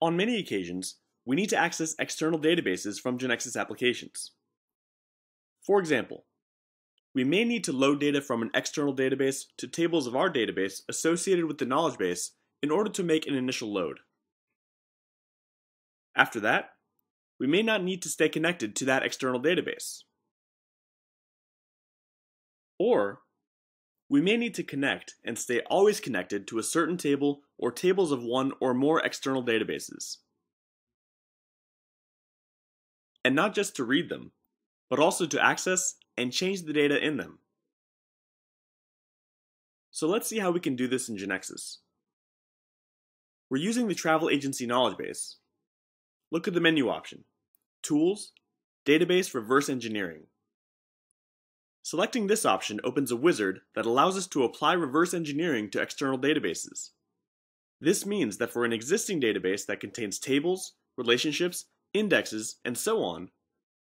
On many occasions, we need to access external databases from GeneXus applications. For example, we may need to load data from an external database to tables of our database associated with the knowledge base in order to make an initial load. After that, we may not need to stay connected to that external database. Or, we may need to connect and stay always connected to a certain table or tables of one or more external databases. And not just to read them, but also to access and change the data in them. So let's see how we can do this in GeneXus. We're using the Travel Agency Knowledge Base. Look at the menu option, Tools, Database Reverse Engineering. Selecting this option opens a wizard that allows us to apply reverse engineering to external databases. This means that for an existing database that contains tables, relationships, indexes, and so on,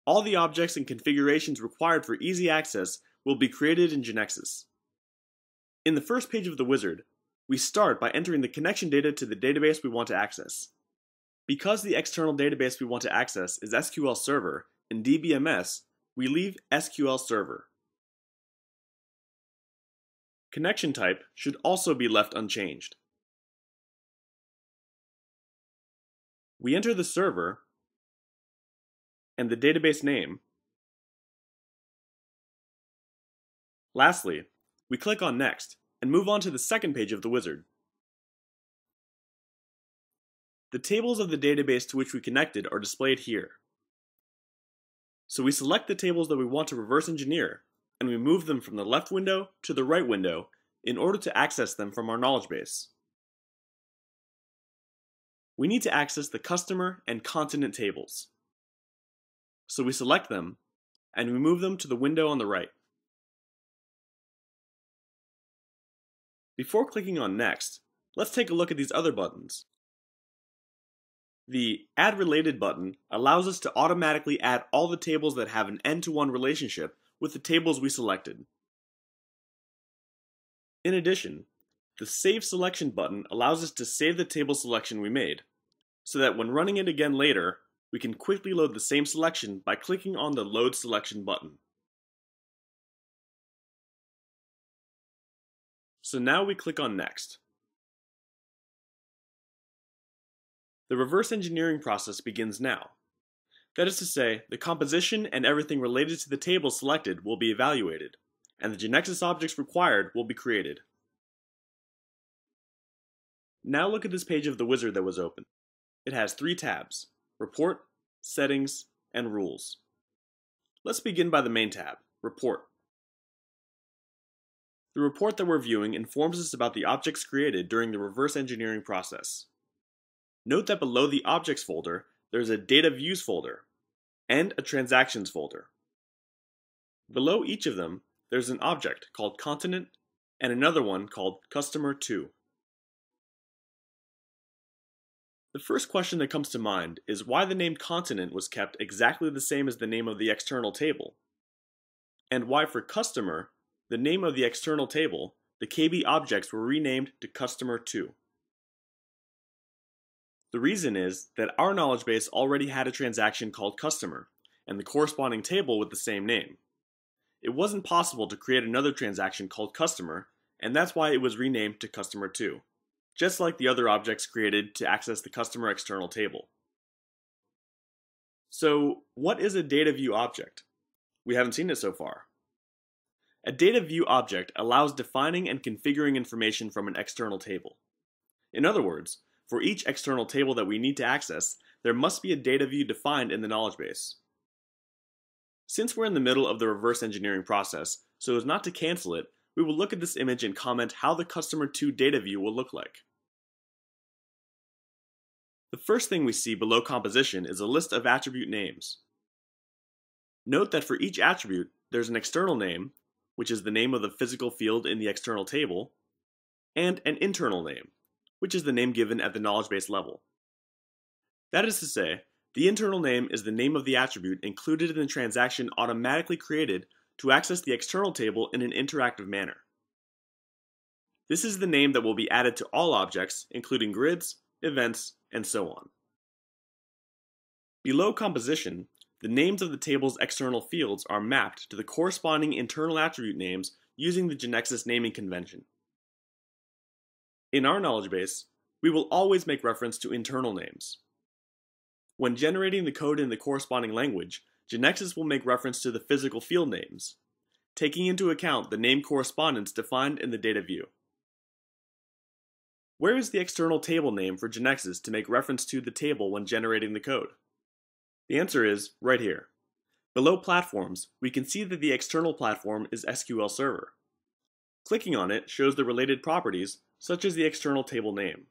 all the objects and configurations required for easy access will be created in GeneXus. In the first page of the wizard, we start by entering the connection data to the database we want to access. Because the external database we want to access is SQL Server and DBMS, we leave SQL Server. Connection type should also be left unchanged. We enter the server and the database name. Lastly, we click on Next and move on to the second page of the wizard. The tables of the database to which we connected are displayed here. So we select the tables that we want to reverse engineer, and we move them from the left window to the right window in order to access them from our knowledge base. We need to access the customer and continent tables. So we select them, and we move them to the window on the right. Before clicking on Next, let's take a look at these other buttons. The Add Related button allows us to automatically add all the tables that have an N-to-1 relationship with the tables we selected. In addition, the Save Selection button allows us to save the table selection we made, so that when running it again later, we can quickly load the same selection by clicking on the Load Selection button. So now we click on Next. The reverse engineering process begins now. That is to say, the composition and everything related to the table selected will be evaluated, and the GeneXus objects required will be created. Now look at this page of the wizard that was open. It has three tabs: Report, Settings, and Rules. Let's begin by the main tab, Report. The report that we're viewing informs us about the objects created during the reverse engineering process. Note that below the Objects folder, there's a Data Views folder and a Transactions folder. Below each of them, there's an object called Continent and another one called Customer 2. The first question that comes to mind is why the name Continent was kept exactly the same as the name of the external table, and why for Customer, the name of the external table, the KB objects were renamed to Customer 2. The reason is that our knowledge base already had a transaction called Customer, and the corresponding table with the same name. It wasn't possible to create another transaction called Customer, and that's why it was renamed to Customer 2, just like the other objects created to access the Customer external table. So, what is a data view object? We haven't seen it so far. A data view object allows defining and configuring information from an external table. In other words, for each external table that we need to access, there must be a data view defined in the knowledge base. Since we're in the middle of the reverse engineering process, so as not to cancel it, we will look at this image and comment how the Customer 2 data view will look like. The first thing we see below composition is a list of attribute names. Note that for each attribute, there's an external name, which is the name of the physical field in the external table, and an internal name, which is the name given at the knowledge base level. That is to say, the internal name is the name of the attribute included in the transaction automatically created to access the external table in an interactive manner. This is the name that will be added to all objects, including grids, events, and so on. Below composition, the names of the table's external fields are mapped to the corresponding internal attribute names using the GeneXus naming convention. In our knowledge base, we will always make reference to internal names. When generating the code in the corresponding language, GeneXus will make reference to the physical field names, taking into account the name correspondence defined in the data view. Where is the external table name for GeneXus to make reference to the table when generating the code? The answer is right here. Below platforms, we can see that the external platform is SQL Server. Clicking on it shows the related properties, such as the external table name.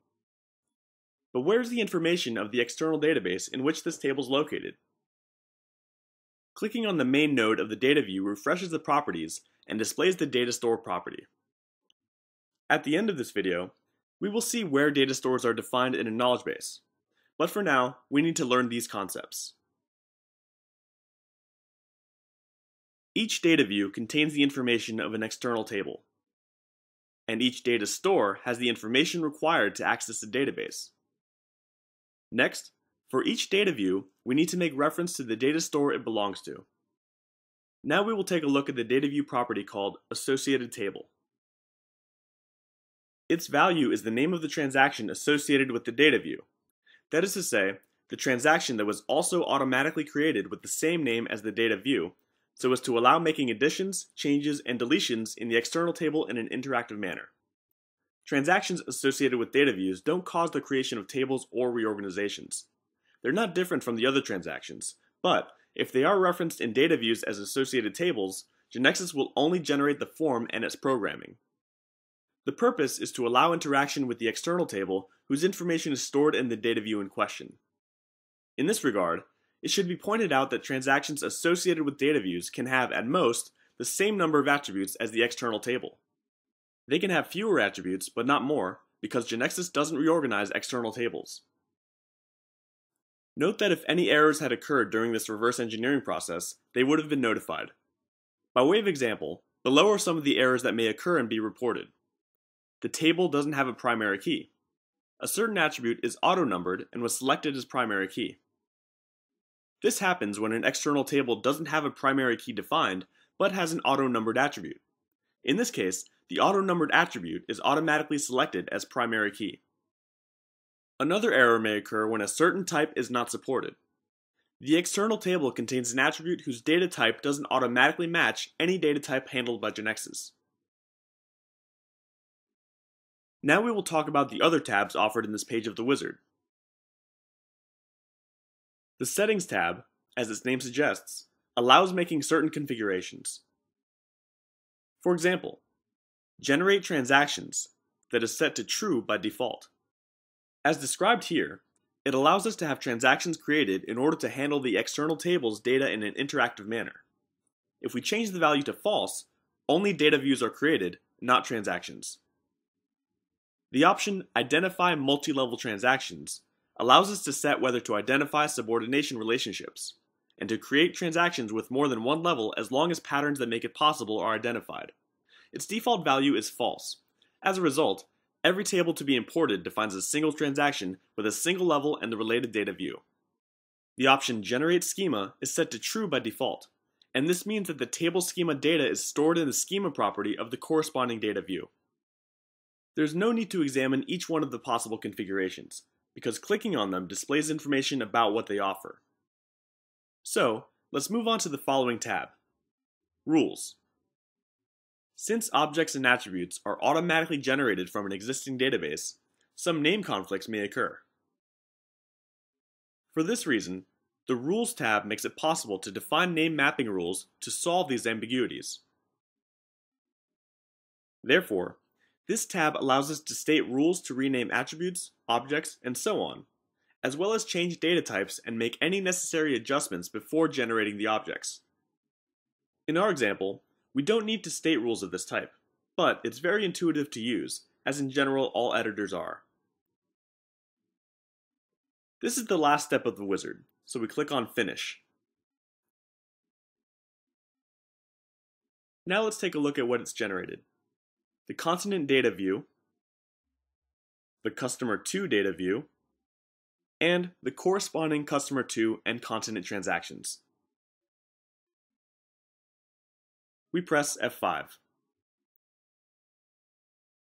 But where's the information of the external database in which this table is located? Clicking on the main node of the data view refreshes the properties and displays the DataStore property. At the end of this video, we will see where data stores are defined in a knowledge base. But for now, we need to learn these concepts. Each data view contains the information of an external table, and each data store has the information required to access the database. Next, for each data view, we need to make reference to the data store it belongs to. Now we will take a look at the data view property called associated table. Its value is the name of the transaction associated with the data view. That is to say, the transaction that was also automatically created with the same name as the data view, so as to allow making additions, changes, and deletions in the external table in an interactive manner. Transactions associated with data views don't cause the creation of tables or reorganizations. They're not different from the other transactions, but if they are referenced in data views as associated tables, GeneXus will only generate the form and its programming. The purpose is to allow interaction with the external table whose information is stored in the data view in question. In this regard, it should be pointed out that transactions associated with data views can have, at most, the same number of attributes as the external table. They can have fewer attributes, but not more, because GeneXus doesn't reorganize external tables. Note that if any errors had occurred during this reverse engineering process, they would have been notified. By way of example, below are some of the errors that may occur and be reported. The table doesn't have a primary key. A certain attribute is auto-numbered and was selected as primary key. This happens when an external table doesn't have a primary key defined, but has an auto-numbered attribute. In this case, the auto-numbered attribute is automatically selected as primary key. Another error may occur when a certain type is not supported. The external table contains an attribute whose data type doesn't automatically match any data type handled by GeneXus. Now we will talk about the other tabs offered in this page of the wizard. The Settings tab, as its name suggests, allows making certain configurations. For example, Generate Transactions that is set to true by default. As described here, it allows us to have transactions created in order to handle the external table's data in an interactive manner. If we change the value to false, only data views are created, not transactions. The option Identify Multi-Level Transactions allows us to set whether to identify subordination relationships, and to create transactions with more than one level as long as patterns that make it possible are identified. Its default value is false. As a result, every table to be imported defines a single transaction with a single level and the related data view. The option Generate Schema is set to true by default, and this means that the table schema data is stored in the schema property of the corresponding data view. There's no need to examine each one of the possible configurations, because clicking on them displays information about what they offer. So, let's move on to the following tab, Rules. Since objects and attributes are automatically generated from an existing database, some name conflicts may occur. For this reason, the Rules tab makes it possible to define name mapping rules to solve these ambiguities. Therefore, this tab allows us to state rules to rename attributes, objects, and so on, as well as change data types and make any necessary adjustments before generating the objects. In our example, we don't need to state rules of this type, but it's very intuitive to use, as in general all editors are. This is the last step of the wizard, so we click on Finish. Now let's take a look at what it's generated. The Continent Data View, the Customer 2 Data View, and the corresponding customer to and continent transactions. We press F5.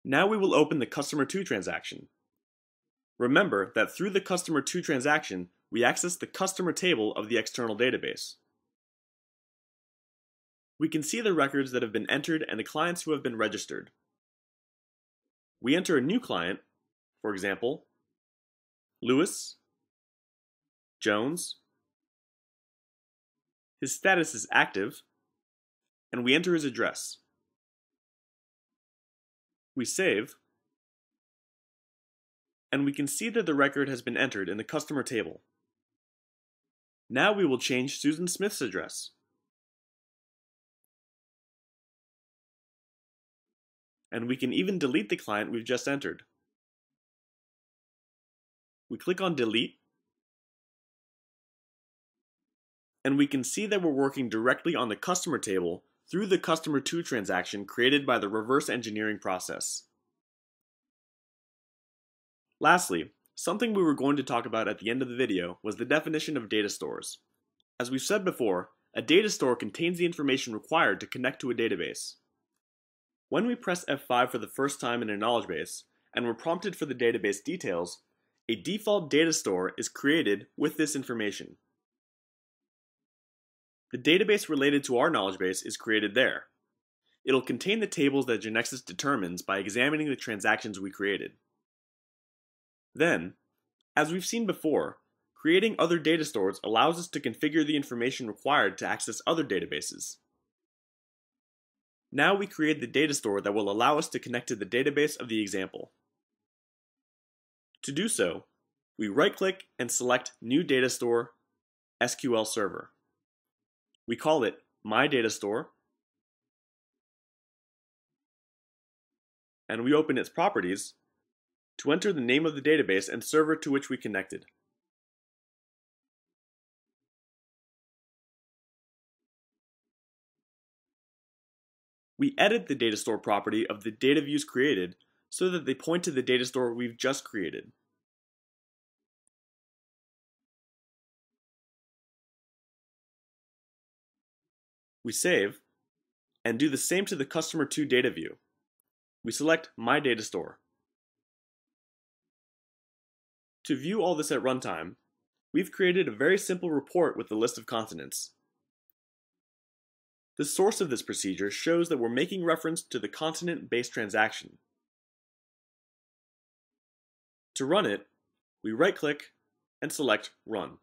Now we will open the customer to transaction. Remember that through the customer to transaction, we access the customer table of the external database. We can see the records that have been entered and the clients who have been registered. We enter a new client, for example, Lewis, Jones. His status is active, and we enter his address. We save, and we can see that the record has been entered in the customer table. Now we will change Susan Smith's address. And we can even delete the client we've just entered. We click on Delete, and we can see that we're working directly on the customer table through the customer to transaction created by the reverse engineering process. Lastly, something we were going to talk about at the end of the video was the definition of data stores. As we've said before, a data store contains the information required to connect to a database. When we press F5 for the first time in a knowledge base, and we're prompted for the database details, a default data store is created with this information. The database related to our knowledge base is created there. It'll contain the tables that GeneXus determines by examining the transactions we created. Then, as we've seen before, creating other data stores allows us to configure the information required to access other databases. Now we create the data store that will allow us to connect to the database of the example. To do so, we right-click and select New Data Store, SQL Server. We call it MyDataStore, and we open its properties to enter the name of the database and server to which we connected. We edit the data store property of the data views created so that they point to the data store we've just created. We save, and do the same to the customer to data view. We select My Data Store. To view all this at runtime, we've created a very simple report with a list of continents. The source of this procedure shows that we're making reference to the continent-based transaction. To run it, we right-click and select Run.